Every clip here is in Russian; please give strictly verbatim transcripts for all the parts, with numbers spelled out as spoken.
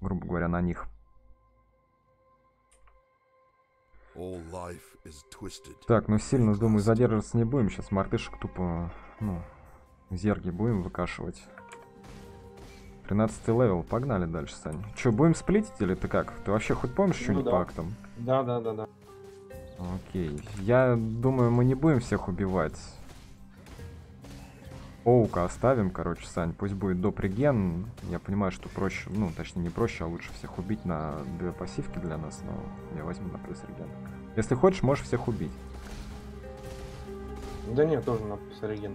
грубо говоря, на них. Так, ну сильно, думаю, задерживаться не будем. Сейчас мартышек тупо, ну, зерги будем выкашивать. тринадцатый левел, погнали дальше, Сань. Че, будем сплитить или ты как? Ты вообще хоть помнишь ну, что-нибудь да. по актам? Да, да, да, да. Окей, я думаю, мы не будем всех убивать. Оука оставим, короче, Сань. Пусть будет доприген. Я понимаю, что проще, ну, точнее, не проще, а лучше всех убить на две пассивки для нас, но я возьму на плюс реген. Если хочешь, можешь всех убить. Да нет, тоже на плюс реген.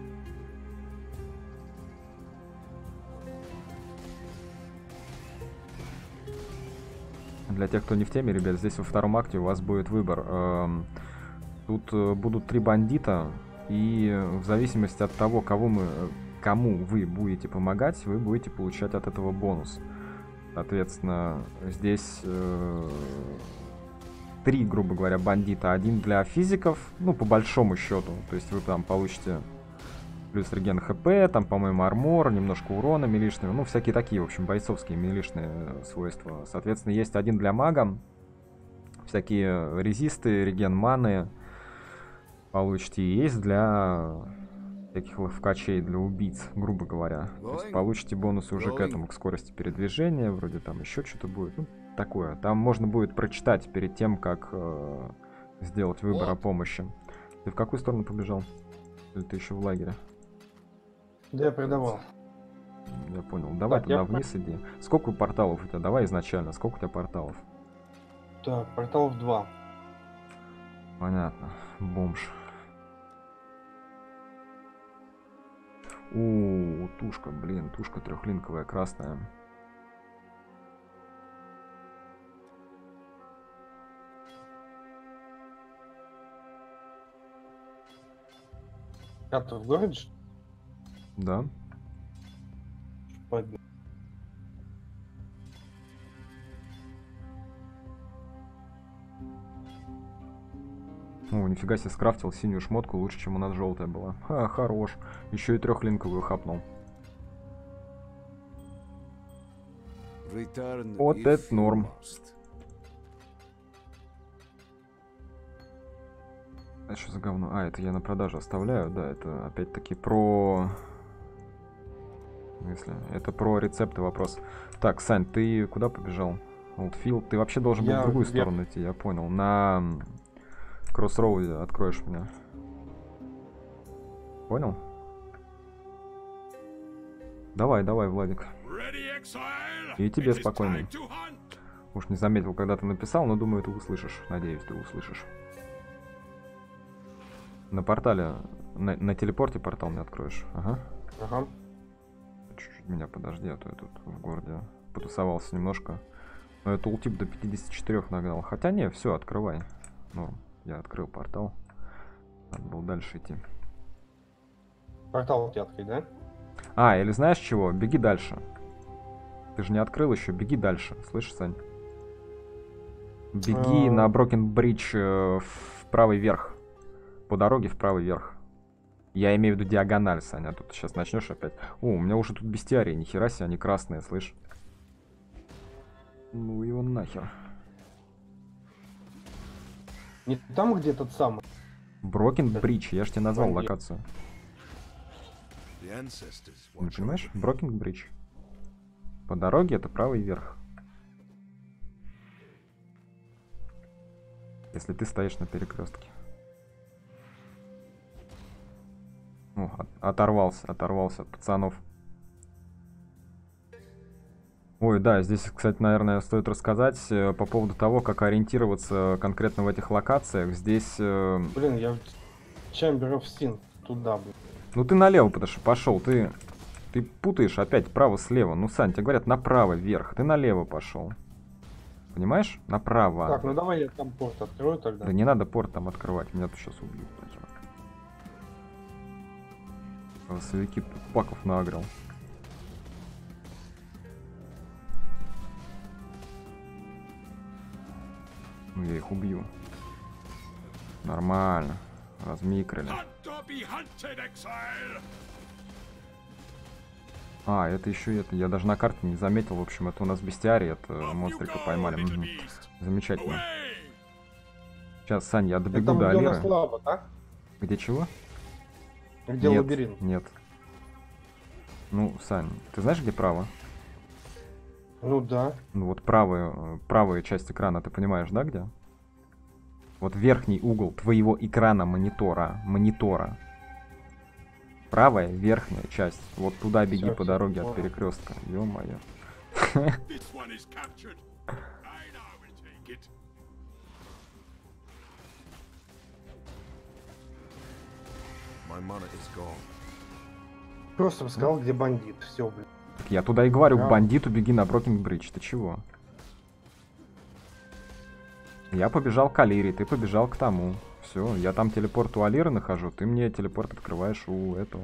Для тех, кто не в теме, ребят, здесь во втором акте у вас будет выбор. Тут будут три бандита, и в зависимости от того, кого мы, кому вы будете помогать, вы будете получать от этого бонус. Соответственно, здесь э, три, грубо говоря, бандита. Один для физиков, ну, по большому счету. То есть вы там получите плюс реген хп, там, по-моему, армор, немножко урона милишного, ну, всякие такие, в общем, бойцовские милишные свойства. Соответственно, есть один для мага, всякие резисты, реген маны получите. И есть для таких ловкачей, для убийц, грубо говоря. То есть получите бонусы уже к этому, к скорости передвижения, вроде там еще что-то будет, ну, такое. Там можно будет прочитать перед тем, как э, сделать выбор о помощи. Ты в какую сторону побежал? Или ты еще в лагере? Да, я предавал. Я понял. Давай так, туда я... вниз иди. Сколько порталов у тебя? Давай изначально. Сколько у тебя порталов? Так, порталов два. Понятно. Бомж. О, тушка, блин. Тушка трехлинковая, красная. А ты в городе? Да. Пойду. О, нифига себе, скрафтил синюю шмотку лучше, чем у нас желтая была. Ха, хорош. Еще и трехлинковую хапнул. Вот это норм. А что за говно? А, это я на продажу оставляю, да, это опять-таки про... Если... Это про рецепты вопрос. Так, Сань, ты куда побежал? Олдфилд, ты вообще должен был я... в другую я... сторону идти, я понял. На кроссроуде откроешь меня. Понял? Давай, давай, Владик. И тебе спокойно. Уж не заметил, когда ты написал, но думаю, ты услышишь. Надеюсь, ты услышишь. На портале, на, на телепорте портал не откроешь. Ага. Ага. Чуть-чуть меня подожди, а то я тут в городе потусовался немножко. Но я тултип до пятидесяти четырёх нагнал. Хотя не, все, открывай. Ну, я открыл портал. Надо было дальше идти. Портал у тебя открыть, да? А, или знаешь чего? Беги дальше. Ты же не открыл еще, беги дальше. Слышишь, Сань? Беги а... на Брокенбридж э, в правый верх. По дороге вправо вверх. Я имею в виду диагональ, Саня. Тут сейчас начнешь опять. О, у меня уже тут бестиарии. Нихера себе, они красные, слышь. Ну его нахер. Не там, где тот самый. Брокенбридж. Я ж тебе назвал локацию. Не понимаешь? Брокенбридж. По дороге это правый вверх. Если ты стоишь на перекрестке. О, оторвался, оторвался от пацанов. Ой, да, здесь, кстати, наверное, стоит рассказать по поводу того, как ориентироваться конкретно в этих локациях. Здесь... Блин, я в Chamber of Sin туда, блин. Ну ты налево, потому что пошел, ты... Ты путаешь опять право-слева. Ну, Сань, тебе говорят направо, вверх. Ты налево пошел. Понимаешь? Направо. Так, ну давай я там порт открою тогда. Да не надо порт там открывать, меня тут сейчас убьют. Совики паков нагрел. Ну я их убью. Нормально. Размикрили. А, это еще это. Я даже на карте не заметил. В общем, это у нас бестиарий. Это монстрика поймали. Угу. Замечательно. Сейчас, Сань, я добегу до Алиры. Да? Где чего? Где нет, лабиринт? Нет. Ну, Сань, ты знаешь, где право? Ну да. Ну вот правая, правая часть экрана, ты понимаешь, да, где? Вот верхний угол твоего экрана монитора. Монитора. Правая верхняя часть. Вот туда беги по дороге от перекрестка. Ё-моё. Просто сказал, где бандит. Все, блин. Так я туда и говорю, к бандиту беги на Брокинг-Бридж. Ты чего? Я побежал к Алире, ты побежал к тому. Все, я там телепорт у Алиры нахожу, ты мне телепорт открываешь у этого.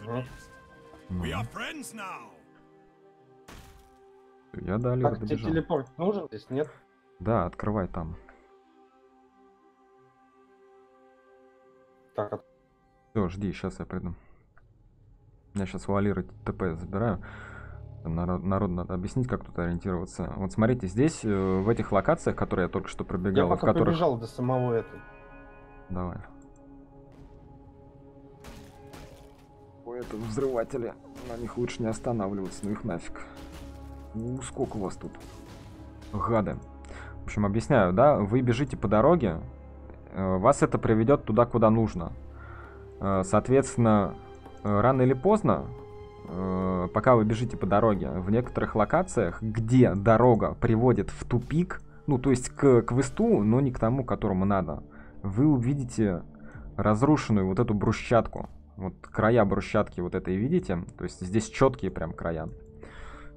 Worry, mm. Я до Алиры добежал. Тебе телепорт нужен здесь, нет? Да, открывай там. Так. Все, жди, сейчас я приду. Я сейчас у Алиры ТП забираю. Народ, народу надо объяснить, как тут ориентироваться. Вот смотрите, здесь, э, в этих локациях, которые я только что пробегал, я пока в которых... пробежал до самого этого. Давай. У этого взрывателя. На них лучше не останавливаться, ну их нафиг. Ну, сколько у вас тут? Гады. В общем, объясняю, да? Вы бежите по дороге, э, вас это приведет туда, куда нужно. Э, соответственно, э, рано или поздно, пока вы бежите по дороге, в некоторых локациях, где дорога приводит в тупик, ну то есть к квесту, но не к тому, которому надо, вы увидите разрушенную вот эту брусчатку. Вот края брусчатки вот этой видите? То есть здесь четкие прям края.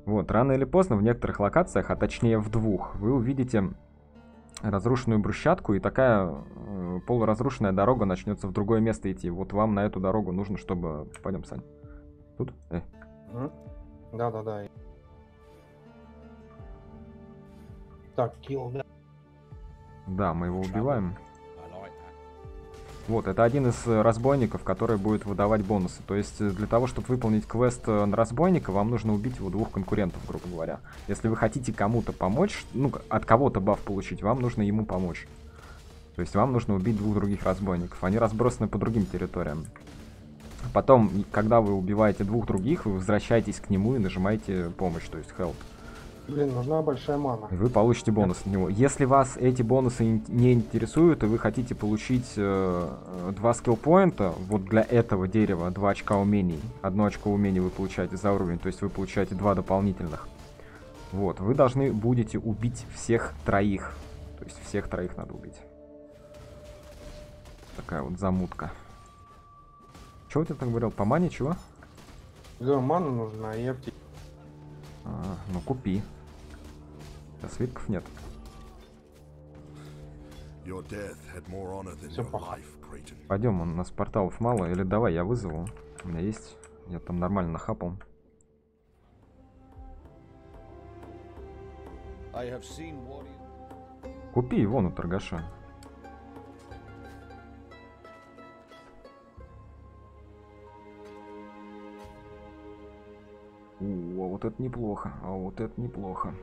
Вот, рано или поздно в некоторых локациях, а точнее в двух, вы увидите разрушенную брусчатку, и такая э, полуразрушенная дорога начнется в другое место идти. Вот вам на эту дорогу нужно, чтобы... Пойдем, Сань. Тут? Эй. Да, да, да. Так, килл, да. Да, мы его убиваем. Вот, это один из разбойников, который будет выдавать бонусы. То есть, для того, чтобы выполнить квест на разбойника, вам нужно убить его двух конкурентов, грубо говоря. Если вы хотите кому-то помочь, ну, от кого-то баф получить, вам нужно ему помочь. То есть, вам нужно убить двух других разбойников. Они разбросаны по другим территориям. Потом, когда вы убиваете двух других, вы возвращаетесь к нему и нажимаете помощь, то есть help. Блин, нужна большая мана. Вы получите бонус от него. Если вас эти бонусы не интересуют, и вы хотите получить э, два скиллпоинта, вот для этого дерева два очка умений, одно очко умений вы получаете за уровень, то есть вы получаете два дополнительных. Вот, вы должны будете убить всех троих. То есть всех троих надо убить. Такая вот замутка. Чего ты там говорил? По мане чего? Да, мана нужна, и аптеки. А, ну купи. Да, свитков нет. Все, пойдем, у нас порталов мало. Или давай я вызову. У меня есть. Я там нормально нахапал. Купи его у торгаша. О, вот это неплохо, а вот это неплохо.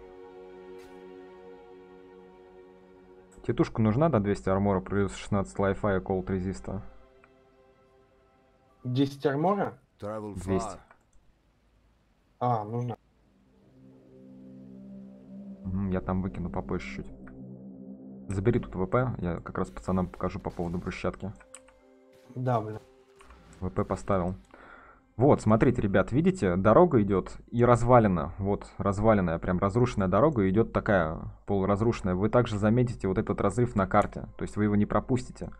Тетушка нужна до двухсот армора плюс шестнадцать лайфа и колд резиста. десять армора? двести. А, нужно. Я там выкину попозже чуть. Забери тут ВП, я как раз пацанам покажу по поводу брусчатки. Да, блин. ВП поставил. Вот, смотрите, ребят, видите, дорога идет и развалина, вот, разваленная, прям разрушенная дорога, идет такая полуразрушенная. Вы также заметите вот этот разрыв на карте, то есть вы его не пропустите.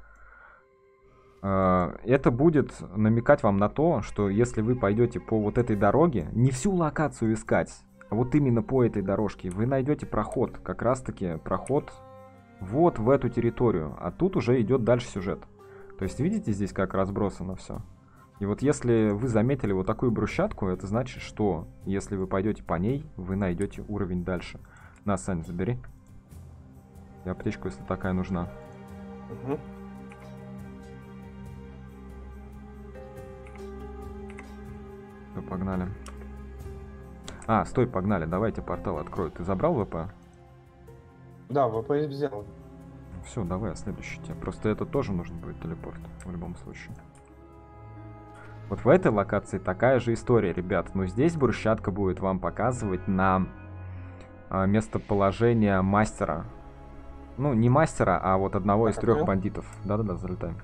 Это будет намекать вам на то, что если вы пойдете по вот этой дороге, не всю локацию искать, а вот именно по этой дорожке, вы найдете проход, как раз-таки проход вот в эту территорию, а тут уже идет дальше сюжет. То есть видите здесь, как разбросано все? И вот если вы заметили вот такую брусчатку, это значит, что если вы пойдете по ней, вы найдете уровень дальше. На, Сань, забери. И аптечку, если такая нужна. Угу. погнали. А, стой, погнали, давайте портал открою. Ты забрал ВП? Да, ВП я взял. Все, давай, следующий тебе. Просто это тоже нужен будет телепорт, в любом случае. Вот в этой локации такая же история, ребят. Но здесь брусчатка будет вам показывать на местоположение мастера. Ну, не мастера, а вот одного из трех бандитов. Да-да-да, залетаем.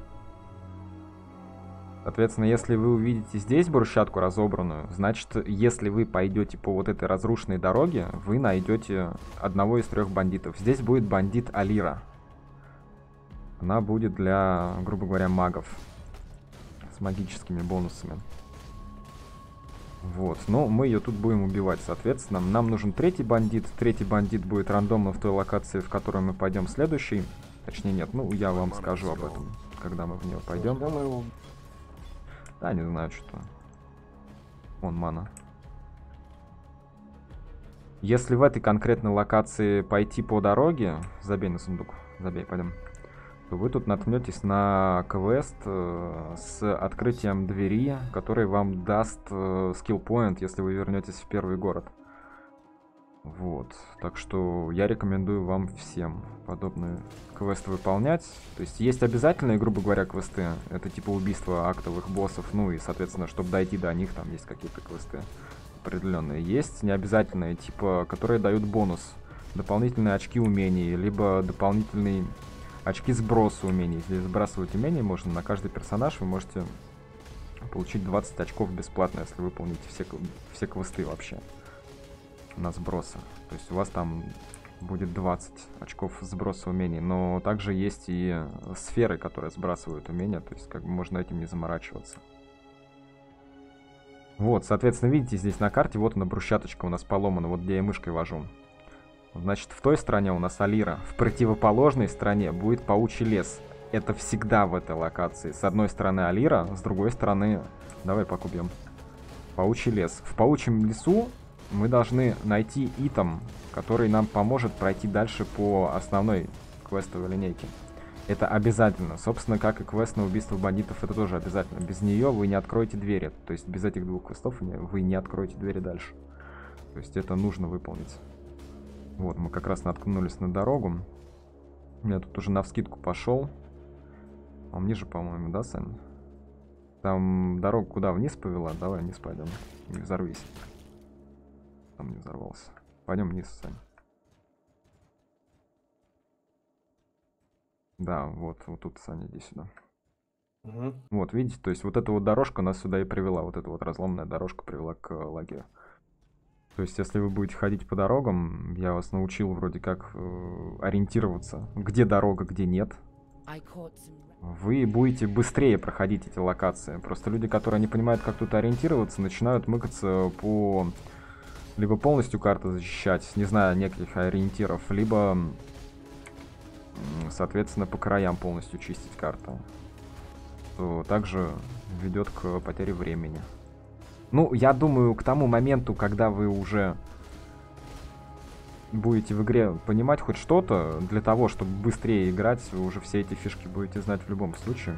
Соответственно, если вы увидите здесь брусчатку разобранную, значит, если вы пойдете по вот этой разрушенной дороге, вы найдете одного из трех бандитов. Здесь будет бандит Алира. Она будет для, грубо говоря, магов. С магическими бонусами. Вот, но мы ее тут будем убивать, соответственно. Нам нужен третий бандит. Третий бандит будет рандомно в той локации, в которой мы пойдем следующий. Точнее, нет, ну я вам скажу об этом, когда мы в нее пойдем. Да, не знаю, что. Вон мана. Если в этой конкретной локации пойти по дороге, забей на сундук, забей, пойдем. То вы тут наткнетесь на квест э, с открытием двери, который вам даст скилл-поинт, э, если вы вернетесь в первый город. Вот, так что я рекомендую вам всем подобные квесты выполнять. То есть есть обязательные, грубо говоря, квесты, это типа убийство актовых боссов, ну и, соответственно, чтобы дойти до них, там есть какие-то квесты определенные. Есть необязательные, типа, которые дают бонус, дополнительные очки умений, либо дополнительный... Очки сброса умений. Здесь сбрасывать умения можно на каждый персонаж. Вы можете получить двадцать очков бесплатно, если выполните все, все квесты вообще на сбросы. То есть у вас там будет двадцать очков сброса умений. Но также есть и сферы, которые сбрасывают умения. То есть как бы можно этим не заморачиваться. Вот, соответственно, видите здесь на карте, вот она брусчаточка у нас поломана, вот где я мышкой вожу. Значит, в той стороне у нас Алира, в противоположной стороне будет паучий лес. Это всегда в этой локации. С одной стороны Алира, с другой стороны... Давай покупим. Паучий лес. В паучьем лесу мы должны найти итем, который нам поможет пройти дальше по основной квестовой линейке. Это обязательно. Собственно, как и квест на убийство бандитов, это тоже обязательно. Без нее вы не откроете двери. То есть без этих двух квестов вы не откроете двери дальше. То есть это нужно выполнить. Вот, мы как раз наткнулись на дорогу. Я тут уже навскидку пошел. Он ниже, по-моему, да, Сань? Там дорога куда? Вниз повела? Давай вниз пойдем. Не взорвись. Там не взорвался. Пойдем вниз, Сань. Да, вот, вот тут, Саня, иди сюда. Угу. Вот, видите, то есть вот эта вот дорожка нас сюда и привела. Вот эта вот разломная дорожка привела к лагерю. То есть, если вы будете ходить по дорогам, я вас научил вроде как э, ориентироваться, где дорога, где нет. Вы будете быстрее проходить эти локации. Просто люди, которые не понимают, как тут ориентироваться, начинают мыкаться по... Либо полностью карту защищать, не зная некоторых ориентиров, либо, соответственно, по краям полностью чистить карту. Что также ведет к потере времени. Ну, я думаю, к тому моменту, когда вы уже будете в игре понимать хоть что-то, для того, чтобы быстрее играть, вы уже все эти фишки будете знать в любом случае.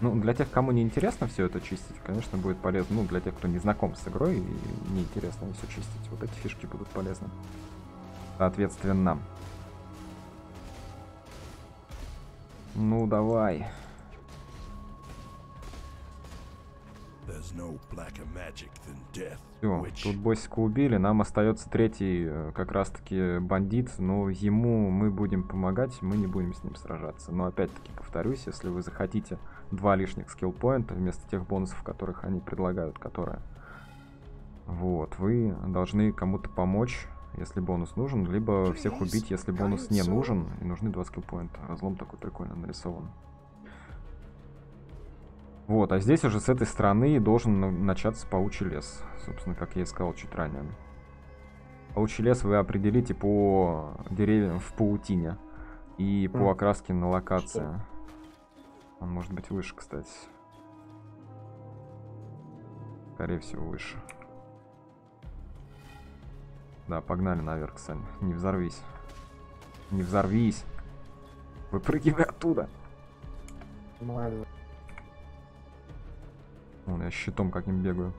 Ну, для тех, кому не интересно все это чистить, конечно, будет полезно. Ну, для тех, кто не знаком с игрой и не интересно все чистить, вот эти фишки будут полезны. Соответственно. Ну, давай. Все, тут босика убили, нам остается третий как раз таки бандит, но ему мы будем помогать, мы не будем с ним сражаться. Но опять-таки повторюсь, если вы захотите два лишних скилл-поинта вместо тех бонусов, которых они предлагают, которые... Вот, вы должны кому-то помочь, если бонус нужен, либо всех убить, если бонус не нужен, и нужны два скилл-поинта. Разлом такой прикольно нарисован. Вот, а здесь уже с этой стороны должен начаться паучий лес. Собственно, как я и сказал чуть ранее. Паучий лес вы определите по деревьям в паутине. И по окраске на локации. Он может быть выше, кстати. Скорее всего, выше. Да, погнали наверх, Сань. Не взорвись. Не взорвись. Выпрыгивай оттуда. Ладно. Вон, я щитом каким бегаю.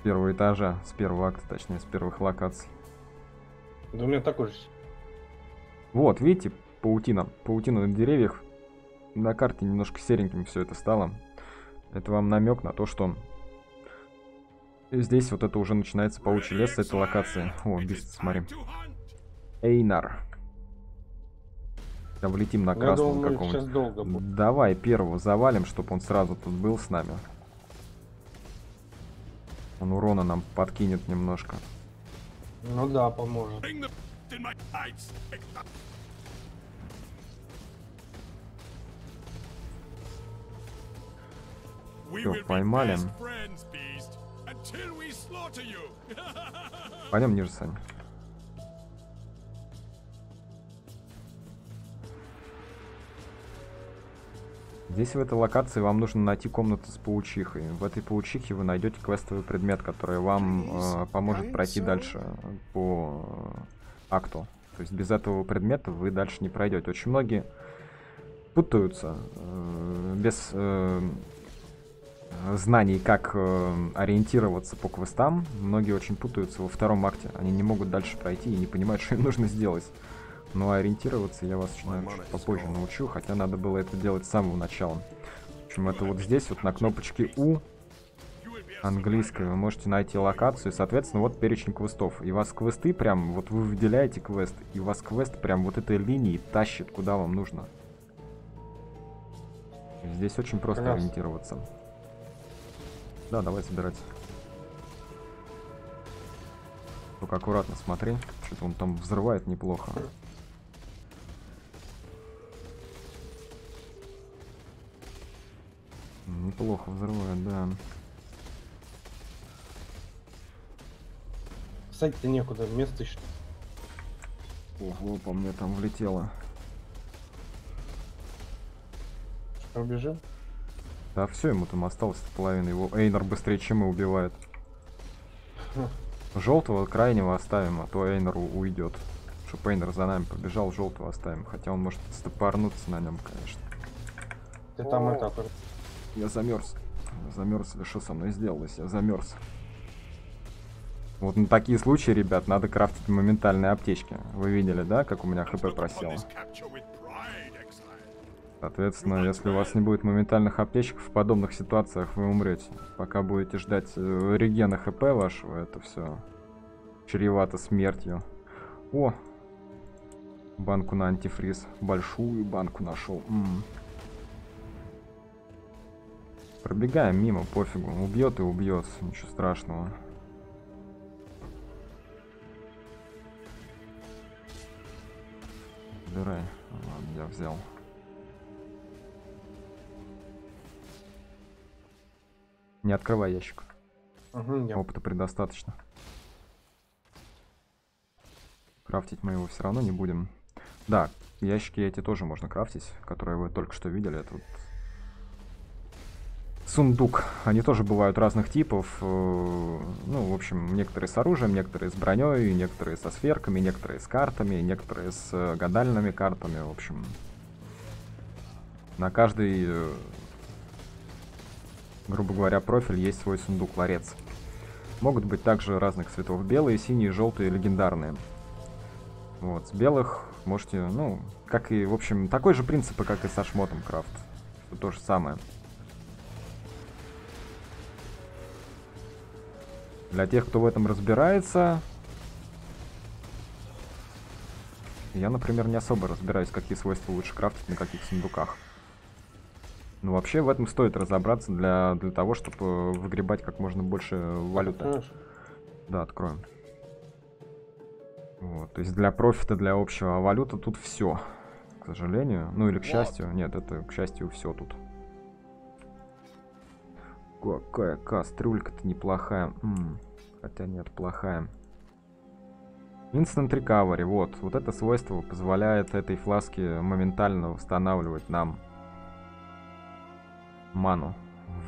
с первого этажа, с первого акта, точнее, с первых локаций. Да у меня такой же. Вот, видите, паутина. Паутина на деревьях. На карте немножко сереньким все это стало. Это вам намек на то, что здесь вот это уже начинается паучий лес с этой локации. О, бис, смотри. Эйнар. Влетим на красного какого-нибудь. Давай первого завалим, чтобы он сразу тут был с нами. Он урона нам подкинет немножко. Ну да, поможет. Все, поймали. Пойдем ниже сами. Здесь, в этой локации, вам нужно найти комнату с паучихой. В этой паучихе вы найдете квестовый предмет, который вам э, поможет пройти дальше по акту. То есть без этого предмета вы дальше не пройдете. Очень многие путаются э, без э, знаний, как э, ориентироваться по квестам. Многие очень путаются во втором акте. Они не могут дальше пройти и не понимают, что им нужно сделать. Но ориентироваться я вас наверное, чуть попозже научу, хотя надо было это делать с самого начала. В общем, это вот здесь, вот на кнопочке У английской, вы можете найти локацию, соответственно, вот перечень квестов. И вас квесты прям, вот вы выделяете квест, и вас квест прям вот этой линии тащит, куда вам нужно. Здесь очень просто Конечно. ориентироваться. Да, давай собирать. Только аккуратно смотри, что-то он там взрывает неплохо. Неплохо взрывает, да. Кстати, некуда, место еще. Ого, по мне там влетело. Что, убежим? Да все, ему там осталось половина. Его Эйнар быстрее, чем и убивает. Желтого крайнего оставим, а то Эйнар уйдет. Чтоб Эйнар за нами побежал, желтого оставим. Хотя он может стопорнуться на нем, конечно. Ты там О -о -о. это... Я замерз. Замерз, или что со мной сделалось? Я замерз. Вот на такие случаи, ребят, надо крафтить моментальные аптечки. Вы видели, да, как у меня хп просело? Соответственно, если у вас не будет моментальных аптечек, в подобных ситуациях вы умрете. Пока будете ждать регена хп вашего, это все чревато смертью. О! Банку на антифриз. Большую банку нашел. М-м. Пробегаем мимо, пофигу. Убьет и убьет, ничего страшного. Убирай. Ладно, я взял. Не открывай ящик. Угу, опыта предостаточно. Крафтить мы его все равно не будем. Да, ящики эти тоже можно крафтить, которые вы только что видели. Это вот сундук. Они тоже бывают разных типов. Ну, в общем, некоторые с оружием, некоторые с броней, некоторые со сферками, некоторые с картами, некоторые с гадальными картами. В общем, на каждый... грубо говоря, профиль есть свой сундук, ларец. Могут быть также разных цветов. Белые, синие, желтые, легендарные. Вот, с белых можете, ну, как и, в общем, такой же принцип, как и со шмотом крафт. То же самое. Для тех, кто в этом разбирается... Я, например, не особо разбираюсь, какие свойства лучше крафтить на каких сундуках. Ну, вообще, в этом стоит разобраться для, для того, чтобы выгребать как можно больше валюты. Хорошо. Да, откроем. Вот, то есть для профита, для общего, а валюта тут все, к сожалению. Ну, или к счастью. Нет, это, к счастью, все тут. Какая кастрюлька-то неплохая. М-м, хотя нет, плохая. Instant Recovery, вот. Вот это свойство позволяет этой фласке моментально восстанавливать нам... ману.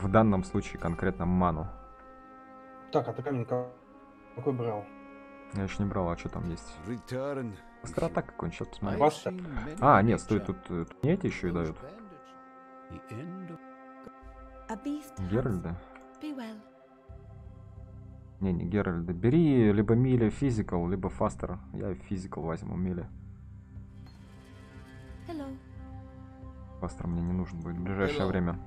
В данном случае конкретно ману. Так, а ты камень какой брал? Я еще не брал, а что там есть? Быстрота какой-нибудь, что-то смотри. А, нет, стоит тут... тут не эти еще и дают. Геральда. Не, не Геральда. Бери либо Мили Физикал, либо Фастер. Я Физикал возьму, Мили. Фастер мне не нужен будет в ближайшее Hello. время.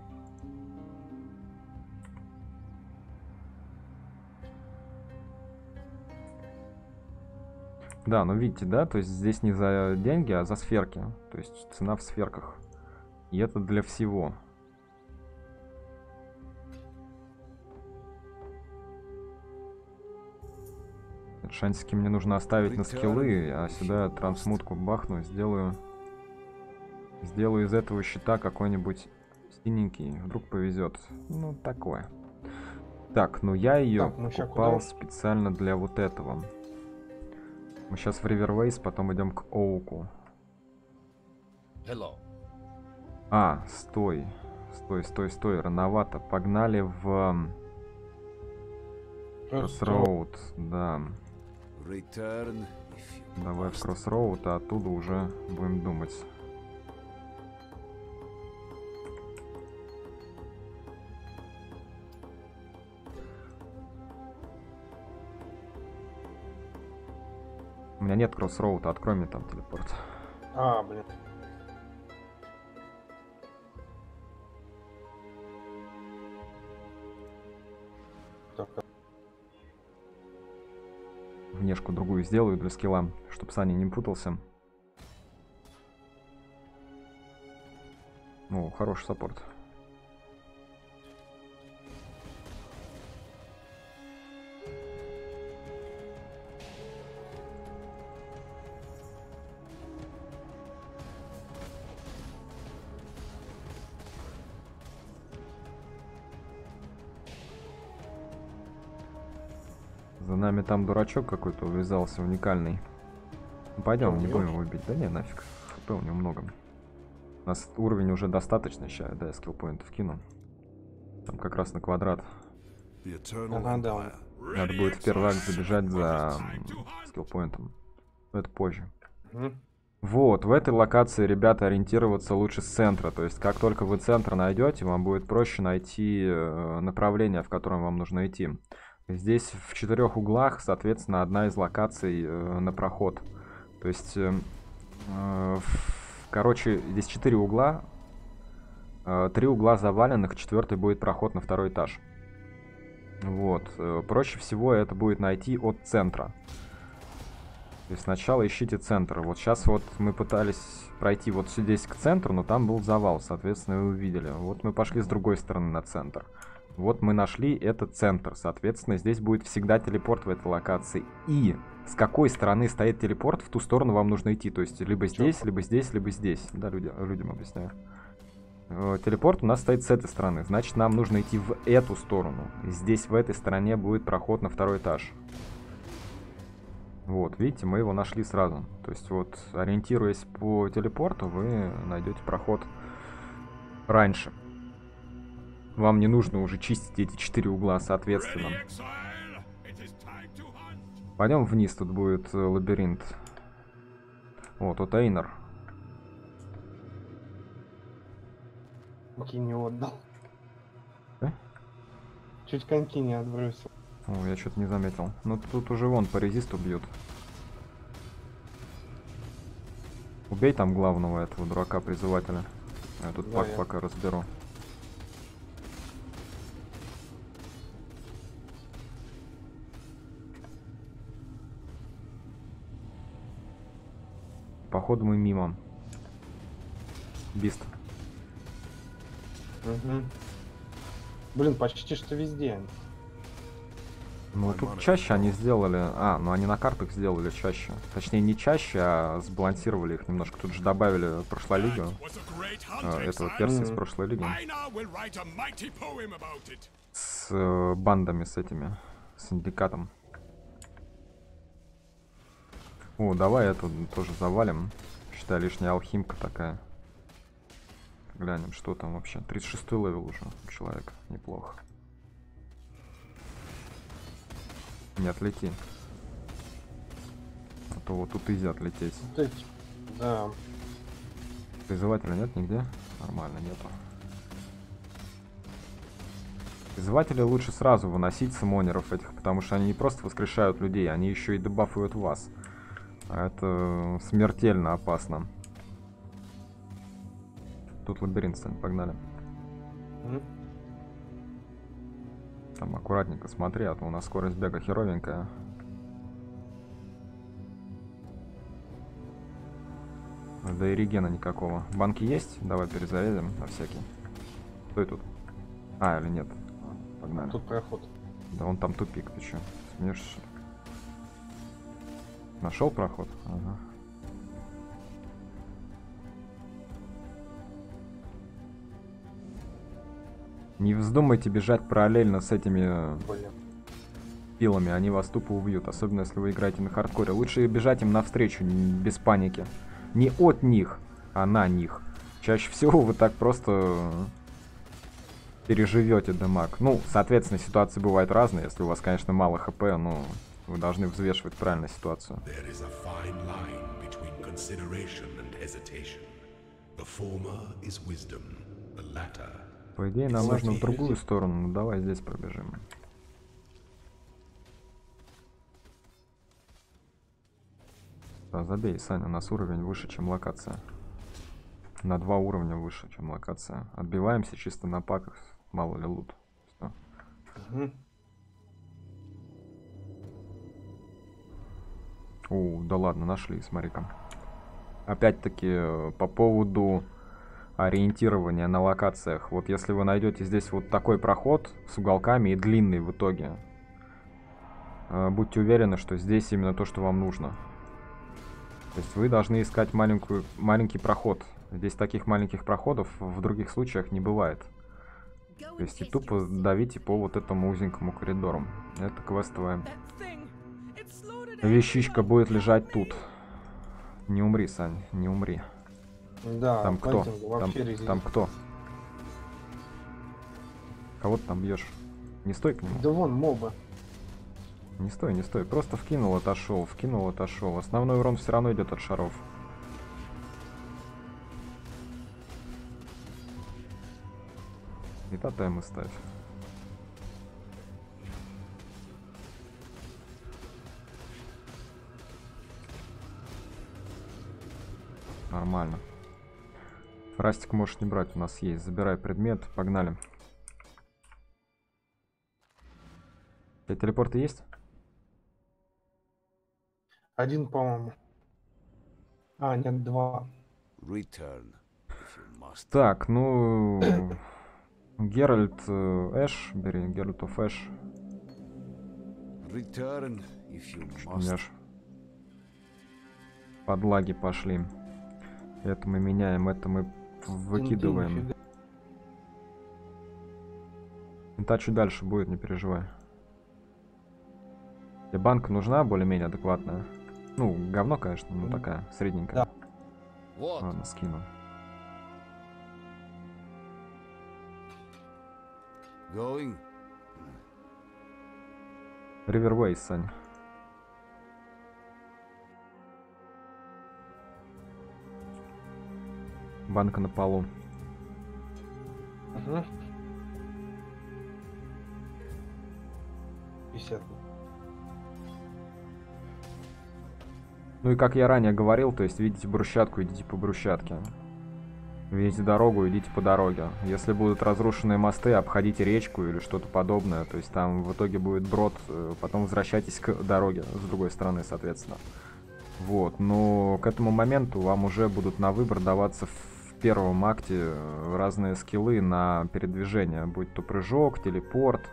Да, ну видите, да, то есть здесь не за деньги, а за сферки. То есть цена в сферках. И это для всего. Шансики мне нужно оставить на скиллы, а сюда трансмутку бахну, сделаю. Сделаю из этого щита какой-нибудь синенький. Вдруг повезет. Ну, такое. Так, ну я ее покупал специально для вот этого. Мы сейчас в Ривервейс, потом идем к Оуку. Hello. А, стой. Стой, стой, стой. Рановато. Погнали в... Кроссроуд, да. Давай в Кроссроуд, а оттуда уже будем думать. У меня нет Кроссроуда, открой мне там телепорт. А, блин. Внешку другую сделаю для скилла, чтобы Саня не путался. Ну, хороший саппорт. За нами там дурачок какой-то увязался, уникальный. Пойдем, не будем его убить. Да не, нафиг. Хп у него много. У нас уровень уже достаточно. Сейчас, да, я скиллпоинтов кину. Там как раз на квадрат. Надо будет в первый раз забежать за скиллпоинтом. Но это позже. Вот, в этой локации, ребята, ориентироваться лучше с центра. То есть, как только вы центр найдете, вам будет проще найти направление, в котором вам нужно идти. Здесь в четырех углах, соответственно, одна из локаций э, на проход. То есть, э, э, в, короче, здесь четыре угла, э, три угла заваленных, четвертый будет проход на второй этаж. Вот. Э, проще всего это будет найти от центра. То есть сначала ищите центр. Вот сейчас вот мы пытались пройти вот здесь к центру, но там был завал, соответственно, вы увидели. Вот мы пошли с другой стороны на центр. Вот мы нашли этот центр, соответственно, здесь будет всегда телепорт в этой локации. И с какой стороны стоит телепорт, в ту сторону вам нужно идти. То есть, либо здесь, либо здесь, либо здесь. Да, люди, людям объясняю. Э, телепорт у нас стоит с этой стороны, значит, нам нужно идти в эту сторону. Здесь, в этой стороне, будет проход на второй этаж. Вот, видите, мы его нашли сразу. То есть, вот, ориентируясь по телепорту, вы найдете проход раньше. Вам не нужно уже чистить эти четыре угла, соответственно. Пойдем вниз, тут будет лабиринт. О, тут Эйнар. Коньки не отдал. А? Чуть коньки не отбросил. О, я что-то не заметил. Ну тут уже вон по резисту бьют. Убей там главного этого дурака-призывателя. Я тут да, пак я... пока разберу. Походу мы мимо. Бист. Угу. Блин, почти что везде. Ну тут чаще они сделали. А, ну они на картах сделали чаще. Точнее не чаще, а сбалансировали их немножко. Тут же добавили прошлой лиги. Э, этого перса из прошлой лиги. С э, бандами, с этими. С синдикатом. О, давай эту тоже завалим. Считай, лишняя алхимка такая. Глянем, что там вообще. тридцать шестой левел уже у человека. Неплохо. Не отлети. А то вот тут изи отлететь. Да. Призывателя нет нигде? Нормально, нету. Призыватели лучше сразу выносить самонеров этих, потому что они не просто воскрешают людей, они еще и дебафуют вас. Это смертельно опасно. Тут лабиринт, Сань, погнали. Mm-hmm. Там аккуратненько смотри, а то у нас скорость бега херовенькая. Да и регена никакого. Банки есть? Давай перезарядим на всякий. Стой тут. А, или нет? Погнали. Тут проход. Да вон там тупик, ты че? Смеешься? Нашел проход? Ага. Не вздумайте бежать параллельно с этими Блин. пилами, они вас тупо убьют, особенно если вы играете на хардкоре. Лучше бежать им навстречу, без паники. Не от них, а на них. Чаще всего вы так просто переживете дамаг. Ну, соответственно, ситуации бывают разные. Если у вас, конечно, мало хп, но вы должны взвешивать правильно ситуацию. По идее, нам нужно в другую сторону, но давай здесь пробежим. Да, забей, Саня, у нас уровень выше, чем локация. На два уровня выше, чем локация. Отбиваемся чисто на паках, мало ли лут. Все. Угу. О, да ладно, нашли, смотри-ка. Опять-таки, по поводу ориентирования на локациях. Вот если вы найдете здесь вот такой проход с уголками и длинный в итоге, будьте уверены, что здесь именно то, что вам нужно. То есть вы должны искать маленькую, маленький проход. Здесь таких маленьких проходов в других случаях не бывает. То есть и тупо давите по вот этому узенькому коридору. Это квестовая вещичка будет лежать тут. Не умри, Сань, не умри. Да, там кто? Там, там кто? Кого ты там бьешь? Не стой к нему. Да вон моба. Не стой, не стой. Просто вкинул, отошел, вкинул, отошел. Основной урон все равно идет от шаров. И тотемы ставь. Нормально. Растик можешь не брать, у нас есть. Забирай предмет, погнали. У тебя телепорты есть? Один, по-моему. А, нет, два. Так, ну... Геральт Эш, бери Геральтов Эш. Подлаги пошли. Это мы меняем, это мы выкидываем. Тачу дальше будет, не переживай. Тебе банка нужна более-менее адекватная? Ну, говно, конечно, но такая, средненькая. Да. Ладно, скину. Ривервейс, Сань. Банка на полу. Угу. пятьдесят. Ну и как я ранее говорил, то есть видите брусчатку, идите по брусчатке. Видите дорогу, идите по дороге. Если будут разрушенные мосты, обходите речку или что-то подобное. То есть там в итоге будет брод, потом возвращайтесь к дороге с другой стороны, соответственно. Вот, но к этому моменту вам уже будут на выбор даваться в первом акте разные скиллы на передвижение. Будь то прыжок, телепорт,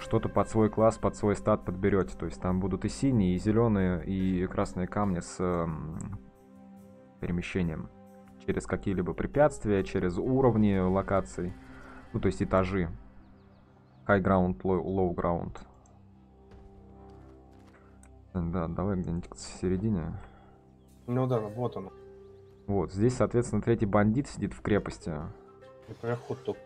что-то под свой класс, под свой стат подберете. То есть там будут и синие, и зеленые, и красные камни с э, перемещением через какие-либо препятствия, через уровни локаций, ну то есть этажи. High ground, low, low ground. Да, давай где-нибудь в середине. Ну да, вот он. Вот, здесь, соответственно, третий бандит сидит в крепости. И проход топ.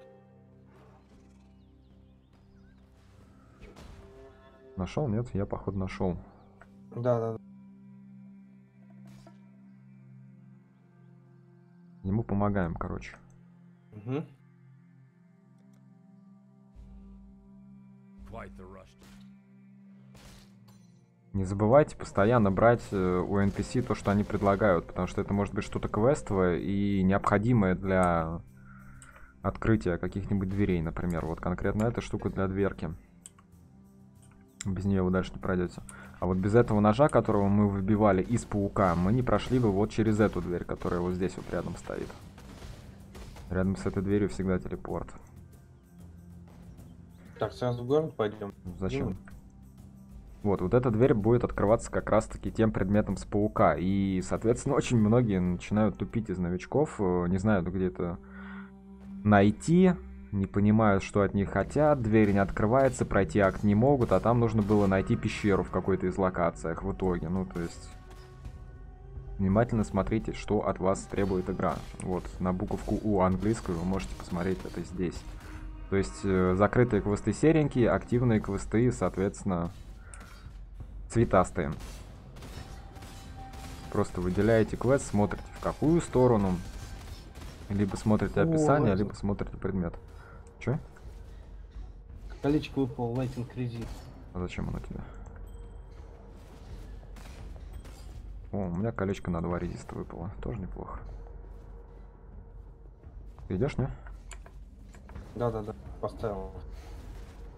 Нашел, нет? Я, походу, нашел. Да, да, да. Ему помогаем, короче. Угу. Не забывайте постоянно брать у эн пи си то, что они предлагают, потому что это может быть что-то квестовое и необходимое для открытия каких-нибудь дверей, например. Вот конкретно эта штука для дверки. Без нее вы дальше не пройдете. А вот без этого ножа, которого мы выбивали из паука, мы не прошли бы вот через эту дверь, которая вот здесь вот рядом стоит. Рядом с этой дверью всегда телепорт. Так, сразу в город пойдем. Зачем? Вот, вот эта дверь будет открываться как раз-таки тем предметом с паука. И, соответственно, очень многие начинают тупить из новичков, не знают, где это найти, не понимают, что от них хотят, дверь не открывается, пройти акт не могут, а там нужно было найти пещеру в какой-то из локациях в итоге. Ну, то есть, внимательно смотрите, что от вас требует игра. Вот, на буковку «У» английскую вы можете посмотреть это здесь. То есть, закрытые квесты серенькие, активные квесты, соответственно, цветастые. Просто выделяете квест, смотрите, в какую сторону. Либо смотрите описание, О, либо смотрите предмет. Че? Колечко выпал, лайтинг кредит. А зачем оно тебе? О, у меня колечко на два резиста выпало. Тоже неплохо. Ты идешь, не? Да-да-да, поставил.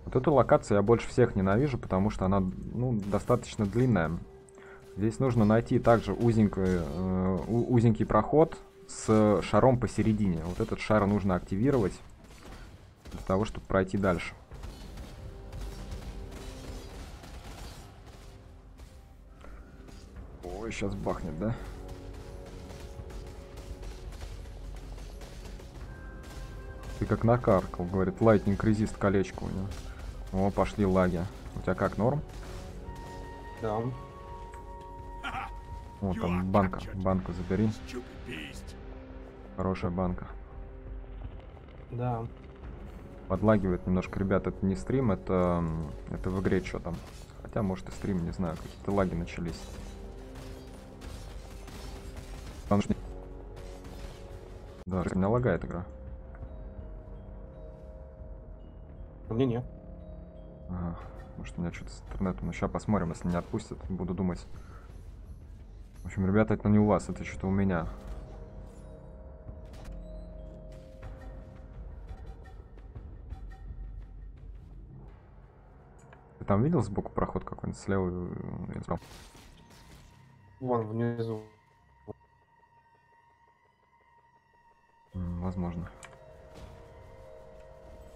Вот эту локацию я больше всех ненавижу, потому что она, ну, достаточно длинная. Здесь нужно найти также узенький, э, узенький проход с шаром посередине. Вот этот шар нужно активировать для того, чтобы пройти дальше. Ой, сейчас бахнет, да? Ты как накаркал, говорит, лайтнинг резист колечко у него. О, пошли лаги. У тебя как, норм? Да. О, там банка. Банку забери. Хорошая банка. Да. Подлагивает немножко, ребят, это не стрим, это, это в игре что там. Хотя, может, и стрим, не знаю, какие-то лаги начались. Потому что... Да, у меня лагает игра. Мне нет. Ага. Может, у меня что-то с интернетом. Ну, сейчас посмотрим, если не отпустят, буду думать. В общем, ребята, это не у вас, это что-то у меня. Ты там видел сбоку проход какой-нибудь слева и справа? Вон внизу. М-м, возможно.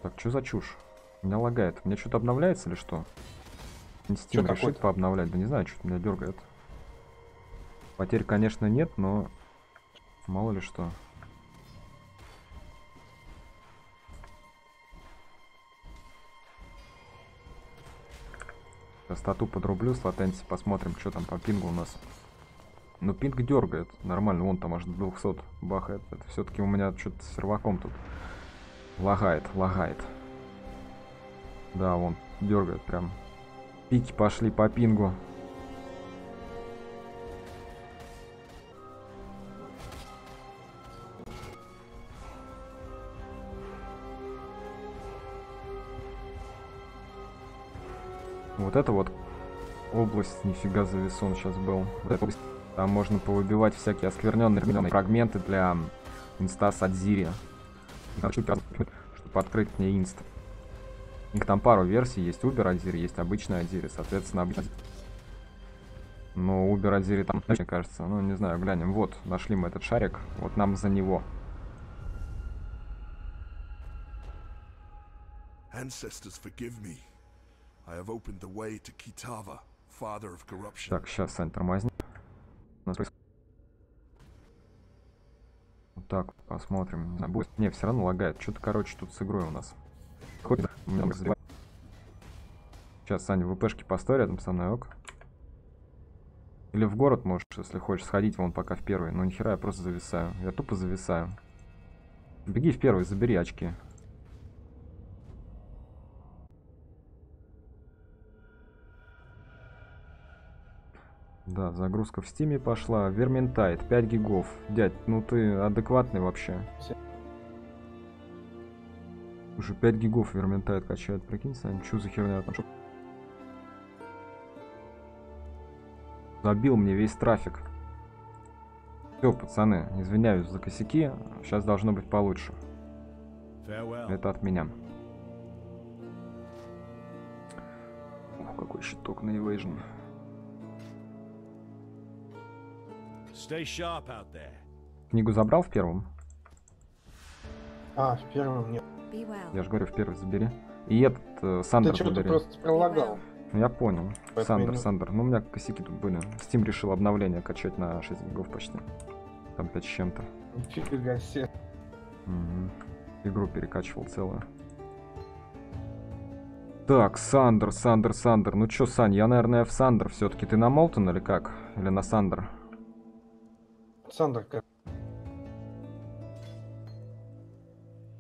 Так, что за чушь? Меня лагает. У меня что-то обновляется или что? Steam решит пообновлять. Да не знаю, что-то меня дергает. Потерь, конечно, нет, но мало ли что. Стату подрублю с латенси, посмотрим, что там по пингу у нас. Ну, пинг дергает. Нормально, вон там аж до двухсот бахает. Это все-таки у меня что-то с серваком тут. Лагает, лагает. Да, вон, дергает прям. Пики пошли по пингу. Вот это вот область, нифига зависон сейчас был. Там можно повыбивать всякие оскверненные фрагменты для инста с Адзири, чтобы открыть мне инст. У них там пару версий, есть Uber Atziri, есть обычный Адзири, соответственно, обычный. Но Uber Atziri там, мне кажется, ну не знаю, глянем. Вот, нашли мы этот шарик, вот нам за него. Так, сейчас, Сань, тормозни. Вот так, посмотрим. Не, все равно лагает. Что-то, короче, тут с игрой у нас. Сейчас, Саня, ВПшки постой рядом со мной, ок. Или в город можешь, если хочешь, сходить вон пока в первый. Но нихера, я просто зависаю. Я тупо зависаю. Беги в первый, забери очки. Да, загрузка в Steam пошла. Vermintide, пять гигов. Дядь, ну ты адекватный вообще. Слушай, пять гигов Верминтайд качает, прикинь, Сань, что за херня там? Шо? Забил мне весь трафик. Все, пацаны, извиняюсь за косяки, сейчас должно быть получше. Это от меня. О, какой щиток на Evasion. Книгу забрал в первом? А, в первом нет. Я же говорю, в первый забери. И этот э, Сандер забери. Ты что-то просто пролагал. Я понял. Поэтому Сандер, Сандер. Ну, у меня косяки тут были. Steam решил обновление качать на шесть гигов почти. Там пять с чем-то. Нифига себе. Угу. Игру перекачивал целую. Так, Сандер, Сандер, Сандер. Ну чё, Сань, я, наверное, в Сандер все-таки. Ты на Молтон или как? Или на Сандер? Сандер как?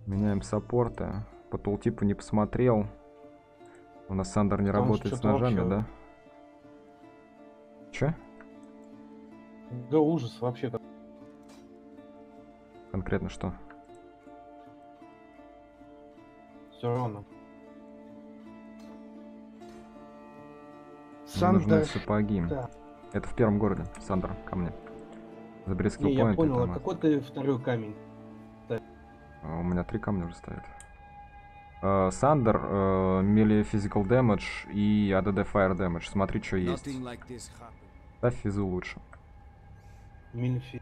Меняем саппорта. По тултипу не посмотрел. У нас Сандер не потому работает с ножами, вообще... да? Че? Да ужас вообще-то. Конкретно что? Все равно. Сандер... Нужны сапоги. Да. Это в первом городе. Сандер, ко мне. Забери скиллпоинт. Не, я понял, а какой ты второй камень? У меня три камня уже стоят. Сандер, uh, melee uh, physical damage и эй ди ди fire damage. Смотри, что есть. Like ставь физу лучше. Мильфи.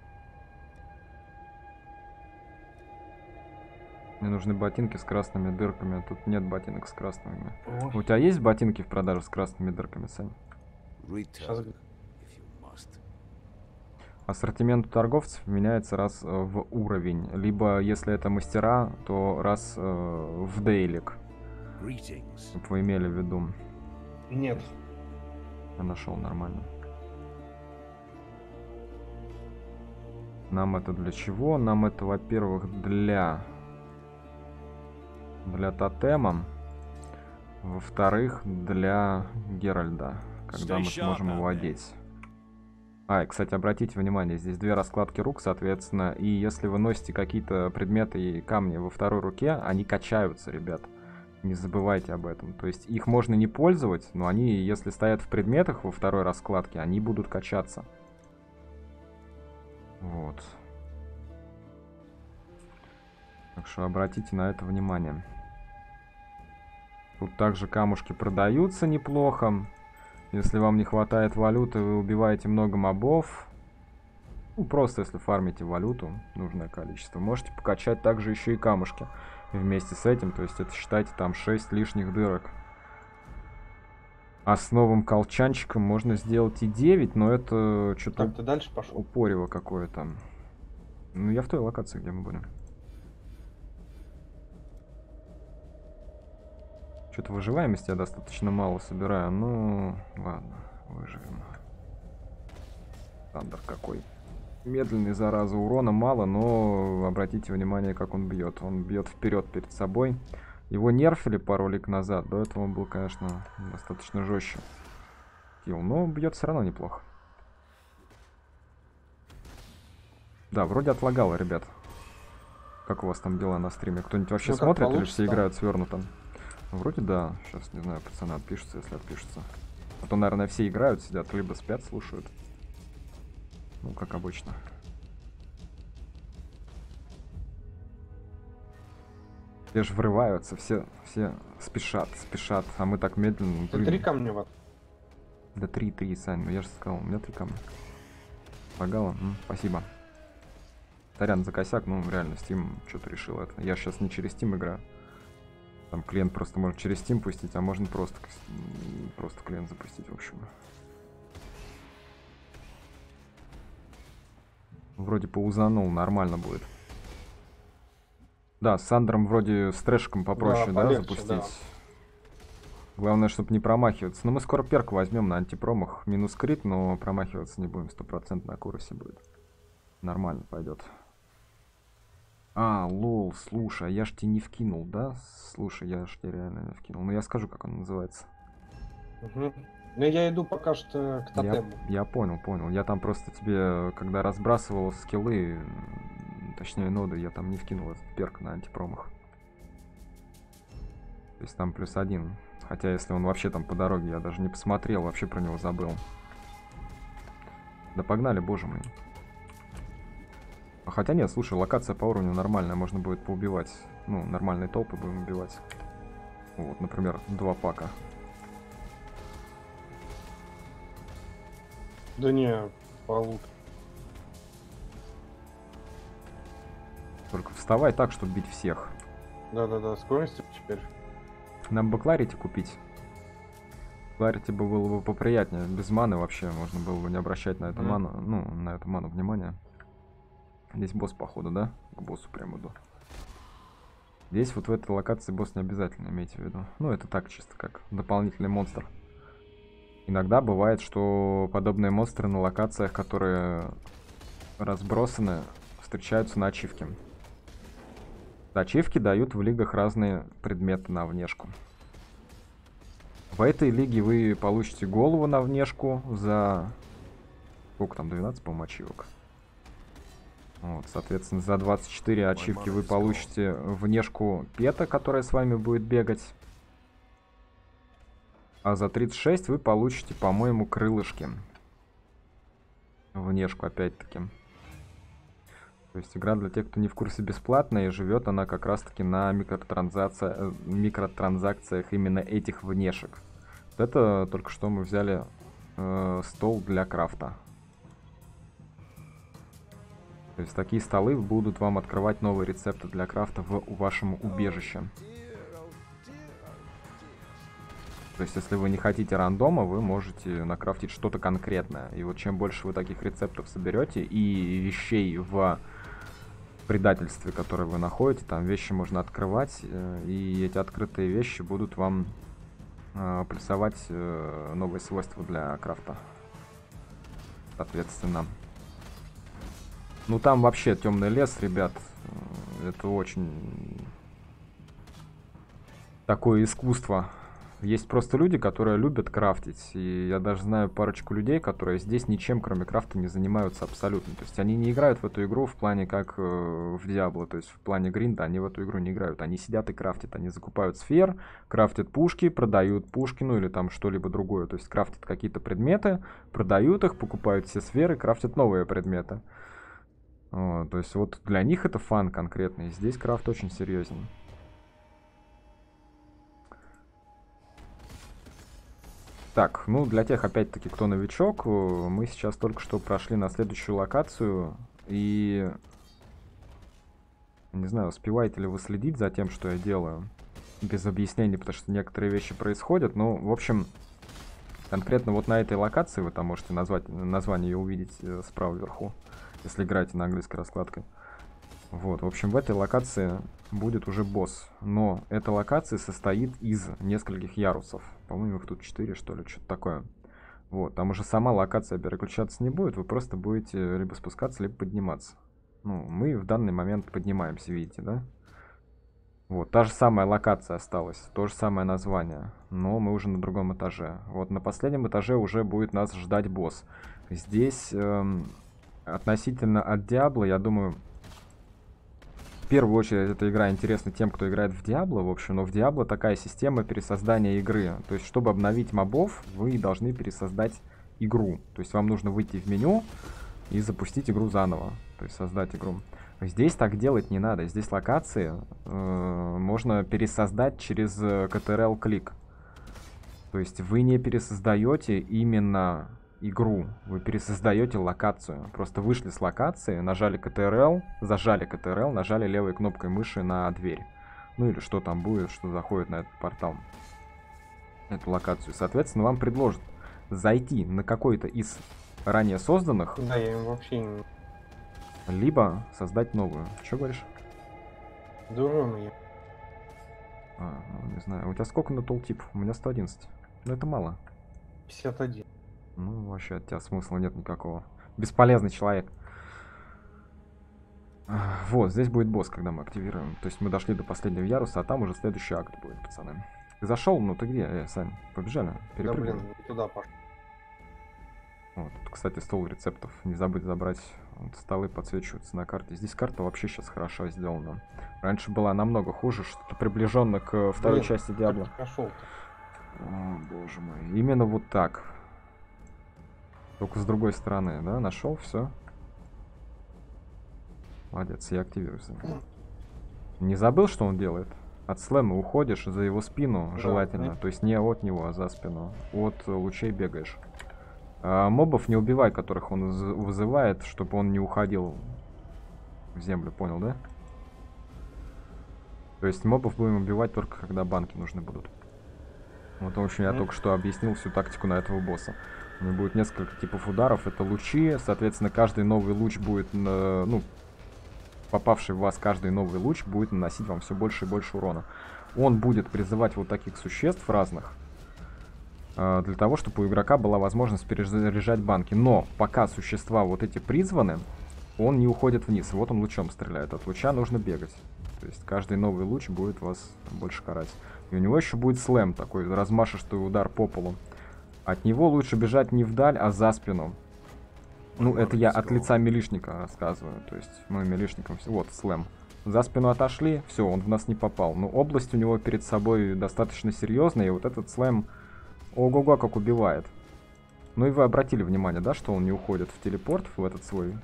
Мне нужны ботинки с красными дырками. Тут нет ботинок с красными. Ой. У тебя есть ботинки в продаже с красными дырками, Сань? Сейчас... Ассортимент торговцев меняется раз в уровень, либо если это мастера, то раз э, в дейлик. Вы имели в виду? Нет. Я нашел нормально. Нам это для чего? Нам это, во-первых, для для тотема, во-вторых, для Геральда, когда мы сможем его одеть. А, и, кстати, обратите внимание, здесь две раскладки рук, соответственно, и если вы носите какие-то предметы и камни во второй руке, они качаются, ребят. Не забывайте об этом. То есть их можно не пользовать, но они, если стоят в предметах во второй раскладке, они будут качаться. Вот. Так что обратите на это внимание. Тут также камушки продаются неплохо. Если вам не хватает валюты, вы убиваете много мобов. Ну, просто если фармите валюту, нужное количество. Можете покачать также еще и камушки вместе с этим. То есть это, считайте, там шесть лишних дырок. А с новым колчанчиком можно сделать и девять, но это что-то как-то дальше пошло. Упорево какое-то. Ну, я в той локации, где мы будем. Что-то выживаемости я достаточно мало собираю. Ну, ладно, выживем. Сандер какой. Медленный, зараза, урона мало, но обратите внимание, как он бьет. Он бьет вперед перед собой. Его нерфили пару лик назад. До этого он был, конечно, достаточно жестче. Килл, но бьет все равно неплохо. Да, вроде отлагало, ребят. Как у вас там дела на стриме? Кто-нибудь вообще ну, смотрит или все там играют свернуто? Вроде да. Сейчас, не знаю, пацаны отпишутся, если отпишутся. А то, наверное, все играют, сидят, либо спят, слушают. Ну, как обычно. Все же врываются, все, все спешат, спешат, а мы так медленно... Да три камня вот. Да три, три, Сань, ну я же сказал, у меня три камня. Лагало? М, спасибо. Сорян за косяк, ну реально, Steam что-то решил это. Я сейчас не через Steam играю. Там клиент просто можно через Steam пустить, а можно просто, просто клиент запустить, в общем. Вроде поузанул, нормально будет. Да, с Сандером вроде с трэшиком попроще, да, да полегче, запустить. Да. Главное, чтобы не промахиваться. Но мы скоро перк возьмем на антипромах. Минус крит, но промахиваться не будем, сто процентов на курсе будет. Нормально пойдет. А, лол, слушай, я ж тебе не вкинул, да? Слушай, я ж тебе реально не вкинул. Ну я скажу, как он называется. Угу. Ну я иду пока что к тотему. Я, я понял, понял. Я там просто тебе, когда разбрасывал скиллы, точнее ноды, я там не вкинул этот перк на антипромах. То есть там плюс один. Хотя если он вообще там по дороге, я даже не посмотрел, вообще про него забыл. Да погнали, боже мой. Хотя нет, слушай, локация по уровню нормальная, можно будет поубивать. Ну, нормальные толпы будем убивать. Вот, например, два пака. Да не, полук. Только вставай так, чтобы бить всех. Да-да-да, скорости теперь. Нам бы кларити купить. Кларити бы было бы поприятнее. Без маны вообще можно было бы не обращать на эту mm. ману, ну, на эту ману внимания. Здесь босс, походу, да? К боссу прям иду. Здесь вот в этой локации босс не обязательно, имейте в виду. Ну, это так, чисто как дополнительный монстр. Иногда бывает, что подобные монстры на локациях, которые разбросаны, встречаются на ачивке. Ачивки дают в лигах разные предметы на внешку. В этой лиге вы получите голову на внешку за... Сколько там, двенадцать, по-моему, ачивок? Вот, соответственно, за двадцать четыре ачивки вы получите внешку пета, которая с вами будет бегать. А за тридцать шесть вы получите, по-моему, крылышки. Внешку, опять-таки. То есть игра, для тех, кто не в курсе, бесплатная, и живет она как раз-таки на микротранзакциях, микротранзакциях именно этих внешек. Вот это только что мы взяли э, стол для крафта. То есть такие столы будут вам открывать новые рецепты для крафта в вашем убежище. То есть если вы не хотите рандома, вы можете накрафтить что-то конкретное. И вот чем больше вы таких рецептов соберете и вещей в предательстве, которые вы находите, там вещи можно открывать, и эти открытые вещи будут вам плюсовать новые свойства для крафта. Соответственно. Ну там вообще темный лес, ребят, это очень такое искусство. Есть просто люди, которые любят крафтить, и я даже знаю парочку людей, которые здесь ничем, кроме крафта, не занимаются абсолютно. То есть они не играют в эту игру в плане как в Diablo, то есть в плане гринда они в эту игру не играют. Они сидят и крафтят, они закупают сфер, крафтят пушки, продают пушки, ну или там что-либо другое. То есть крафтят какие-то предметы, продают их, покупают все сферы, крафтят новые предметы. О, то есть вот для них это фан конкретный, и здесь крафт очень серьезен. Так, ну для тех, опять-таки, кто новичок, мы сейчас только что прошли на следующую локацию, и не знаю, успеваете ли вы следить за тем, что я делаю, без объяснений, потому что некоторые вещи происходят, но, в общем, конкретно вот на этой локации, вы там можете назвать, название ее увидеть справа вверху, если играете на английской раскладке. Вот, в общем, в этой локации будет уже босс. Но эта локация состоит из нескольких ярусов. По-моему, их тут четыре, что ли, что-то такое. Вот, там уже сама локация переключаться не будет, вы просто будете либо спускаться, либо подниматься. Ну, мы в данный момент поднимаемся, видите, да? Вот, та же самая локация осталась, то же самое название, но мы уже на другом этаже. Вот, на последнем этаже уже будет нас ждать босс. Здесь... Эм... Относительно от Диабло, я думаю, в первую очередь эта игра интересна тем, кто играет в Диабло, в общем, но в Диабло такая система пересоздания игры. То есть, чтобы обновить мобов, вы должны пересоздать игру. То есть, вам нужно выйти в меню и запустить игру заново, то есть, создать игру. Здесь так делать не надо, здесь локации э, можно пересоздать через Ctrl-клик. То есть, вы не пересоздаете именно... игру, вы пересоздаете локацию. Просто вышли с локации, нажали Ctrl, зажали Ctrl, нажали левой кнопкой мыши на дверь. Ну или что там будет, что заходит на этот портал, эту локацию. Соответственно, вам предложат зайти на какой-то из ранее созданных. Да, я им вообще не... Либо создать новую. Что говоришь? Дурные. А, ну, не знаю. У тебя сколько на тултип? У меня сто одиннадцать. Ну это мало. пятьдесят один. Ну, вообще от тебя смысла нет никакого. Бесполезный человек. Вот, здесь будет босс, когда мы активируем. То есть мы дошли до последнего яруса, а там уже следующий акт будет, пацаны. Ты зашел? Ну ты где, э, Сань? Побежали? Да, блин, туда пошел. Кстати, стол рецептов не забыть забрать. Вот столы подсвечиваются на карте. Здесь карта вообще сейчас хорошо сделана. Раньше была намного хуже, что-то приближенно к второй Нет, части Диабло. О, боже мой. Именно вот так. Только с другой стороны, да? Нашел, все. Молодец, я активируюсь. Не забыл, что он делает? От слэма уходишь за его спину, да, желательно. Да. То есть не от него, а за спину. От лучей бегаешь. А мобов не убивай, которых он вызывает, чтобы он не уходил в землю, понял, да? То есть мобов будем убивать только когда банки нужны будут. Вот, в общем, я только что объяснил всю тактику на этого босса. У него будет несколько типов ударов. Это лучи, соответственно, каждый новый луч будет, на, ну, попавший в вас каждый новый луч будет наносить вам все больше и больше урона. Он будет призывать вот таких существ разных, для того, чтобы у игрока была возможность перезаряжать банки. Но пока существа вот эти призваны, он не уходит вниз. Вот он лучом стреляет. От луча нужно бегать. То есть каждый новый луч будет вас больше карать. И у него еще будет слэм такой, размашистый удар по полу. От него лучше бежать не вдаль, а за спину. Ну, это я от лица милишника рассказываю. То есть мы милишником... Вот, слэм. За спину отошли, все, он в нас не попал. Но область у него перед собой достаточно серьезная, и вот этот слэм... Ого-го, как убивает. Ну и вы обратили внимание, да, что он не уходит в телепорт, в этот свой?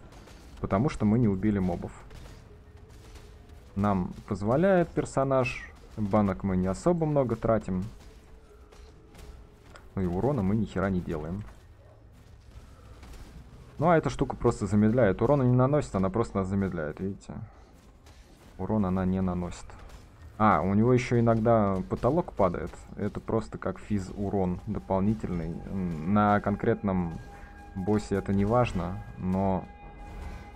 Потому что мы не убили мобов. Нам позволяет персонаж. Банок мы не особо много тратим. Ну и урона мы ни хера не делаем. Ну а эта штука просто замедляет. Урона не наносит, она просто нас замедляет, видите? Урон она не наносит. А, у него еще иногда потолок падает. Это просто как физ урон дополнительный. На конкретном боссе это не важно, но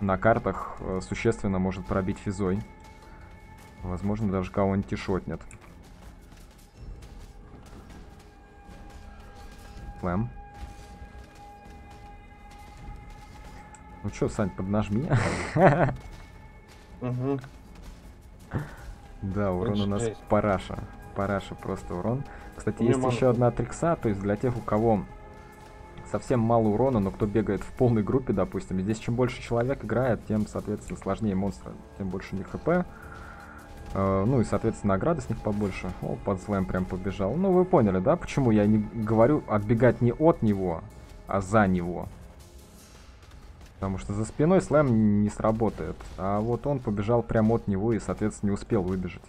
на картах существенно может пробить физой. Возможно, даже кого-нибудь шотнет. Флэм. Ну что, Сань, поднажми. Да, урон у нас параша. Параша просто урон. Кстати, есть еще одна трикса, то есть для тех, у кого совсем мало урона, но кто бегает в полной группе, допустим. Здесь чем больше человек играет, тем, соответственно, сложнее монстра, тем больше у них хп. Ну и, соответственно, награды с них побольше. О, под слэм прям побежал. Ну, вы поняли, да, почему я не говорю отбегать не от него, а за него. Потому что за спиной слэм не сработает. А вот он побежал прямо от него и, соответственно, не успел выбежать.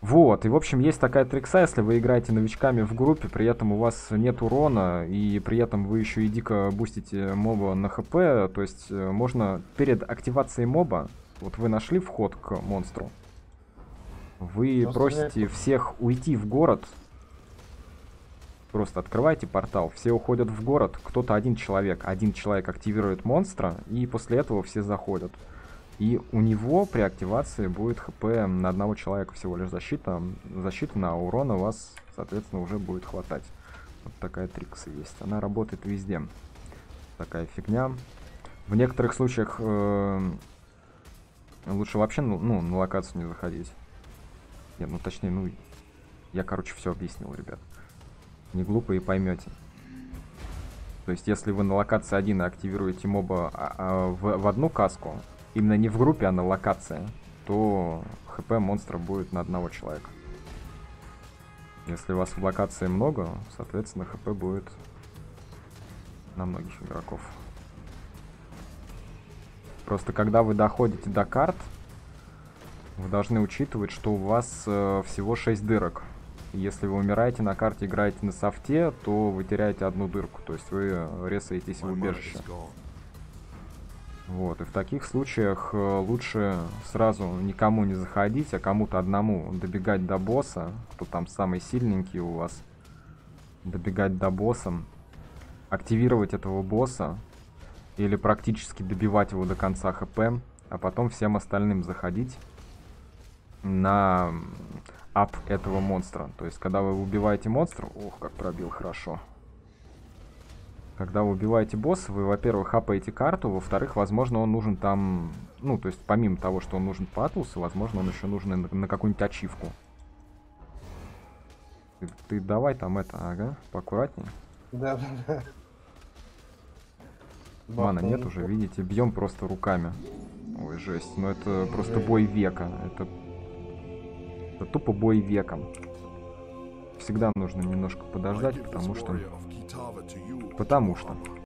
Вот, и в общем есть такая трикса, если вы играете новичками в группе, при этом у вас нет урона, и при этом вы еще и дико бустите моба на хп. То есть можно перед активацией моба, вот вы нашли вход к монстру, вы Но просите всех уйти в город. Просто открывайте портал, все уходят в город, кто-то один человек. Один человек активирует монстра, и после этого все заходят. И у него при активации будет хп на одного человека всего лишь защита. Защита на урон у вас, соответственно, уже будет хватать. Вот такая трикса есть. Она работает везде. Такая фигня. В некоторых случаях э, лучше вообще ну, на локацию не заходить. Нет, ну точнее, ну я, короче, все объяснил, ребят. Не глупо и поймете. То есть, если вы на локации один и активируете моба а, а, в, в одну каску, именно не в группе, а на локации, то хп монстра будет на одного человека. Если у вас в локации много, соответственно, хп будет на многих игроков. Просто когда вы доходите до карт, вы должны учитывать, что у вас э, всего шесть дырок. Если вы умираете на карте, играете на софте, то вы теряете одну дырку. То есть вы ресаетесь в убежище. Вот. И в таких случаях лучше сразу никому не заходить, а кому-то одному добегать до босса. Кто там самый сильненький у вас. Добегать до босса. Активировать этого босса. Или практически добивать его до конца хп. А потом всем остальным заходить на... ап этого монстра. То есть, когда вы убиваете монстра... Ох, как пробил, хорошо. Когда вы убиваете босса, вы, во-первых, апаете карту, во-вторых, возможно, он нужен там... Ну, то есть, помимо того, что он нужен по атлусу, возможно, он еще нужен на, на какую-нибудь ачивку. Ты, ты давай там это, ага, поаккуратнее. Да, да, да. Мана нет уже, видите, бьем просто руками. Ой, жесть, ну это просто бой века. Это, это тупо бой веком. Всегда нужно немножко подождать, потому что... Потому что...